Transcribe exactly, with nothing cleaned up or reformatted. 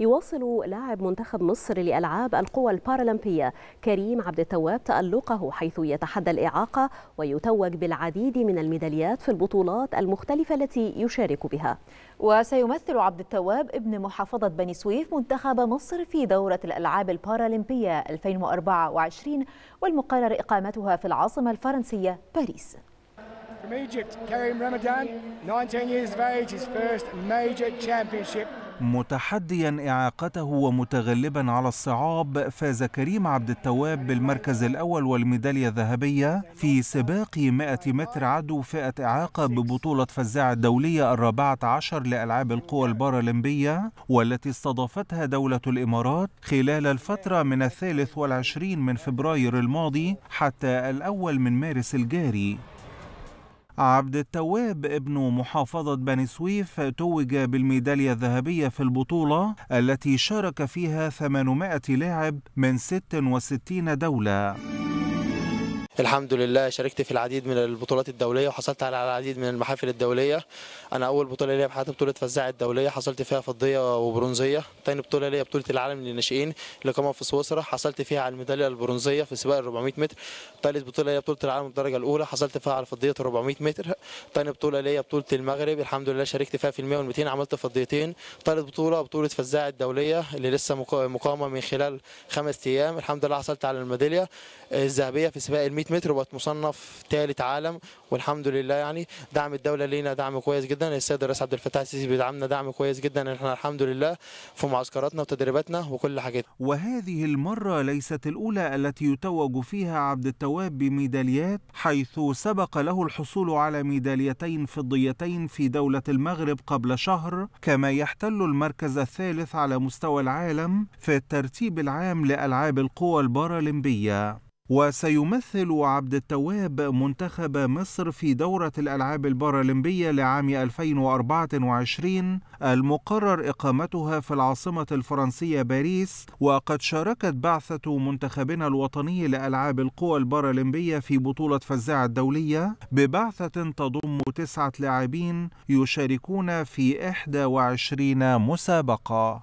يواصل لاعب منتخب مصر لألعاب القوى البارالمبية كريم عبد التواب تألقه، حيث يتحدى الإعاقة ويتوج بالعديد من الميداليات في البطولات المختلفة التي يشارك بها. وسيمثل عبد التواب ابن محافظة بني سويف منتخب مصر في دورة الألعاب البارالمبية ألفين وأربعة وعشرين والمقرر إقامتها في العاصمة الفرنسية باريس. From Egypt, Karim Ramadan, nineteen years of age, his first major championship. متحديا إعاقته ومتغلبا على الصعاب، فاز كريم عبد التواب بالمركز الأول والميدالية الذهبية في سباق مئة متر عدو فئة إعاقة ببطولة فزاع الدولية الرابعة عشر لألعاب القوى البارالمبية، والتي استضافتها دولة الإمارات خلال الفترة من الثالث والعشرين من فبراير الماضي حتى الأول من مارس الجاري. عبد التواب ابن محافظة بني سويف توج بالميدالية الذهبية في البطولة التي شارك فيها ثمانمائة لاعب من ست وستين دولة. الحمد لله شاركت في العديد من البطولات الدولية وحصلت على العديد من المحافل الدولية. أنا أول بطولة ليا في حياتي بطولة فزاع الدولية حصلت فيها فضية وبرونزية. تاني بطولة ليا بطولة العالم للناشئين اللي قامت في سويسرا حصلت فيها على الميدالية البرونزية في سباق ال أربعمائة متر. تالت بطولة ليا بطولة العالم الدرجة الأولى حصلت فيها على فضية ال أربعمائة متر. تاني بطولة ليا بطولة المغرب الحمد لله شاركت فيها في ال مئة وال مئتين عملت فضيتين. تالت بطولة بطولة فزاع الدولية اللي لسه مقامة من خلال خمس أيام الحمد لله حصلت على الميدالية الذهبية في سباق ال مئة متر وبقت مصنف ثالث عالم والحمد لله. يعني دعم الدوله لينا دعم كويس جدا، السيد الرئيس عبد الفتاح السيسي بيدعمنا دعم كويس جدا، احنا الحمد لله في معسكراتنا وتدريباتنا وكل حاجه. وهذه المره ليست الاولى التي يتوج فيها عبد التواب بميداليات، حيث سبق له الحصول على ميداليتين فضيتين في دوله المغرب قبل شهر، كما يحتل المركز الثالث على مستوى العالم في الترتيب العام لالعاب القوى البارالمبيه. وسيمثل عبد التواب منتخب مصر في دورة الألعاب البارالمبية لعام ألفين وأربعة وعشرين المقرر إقامتها في العاصمة الفرنسية باريس. وقد شاركت بعثة منتخبنا الوطني لألعاب القوى البارالمبية في بطولة فزاع الدولية ببعثة تضم تسعة لاعبين يشاركون في إحدى وعشرين مسابقة.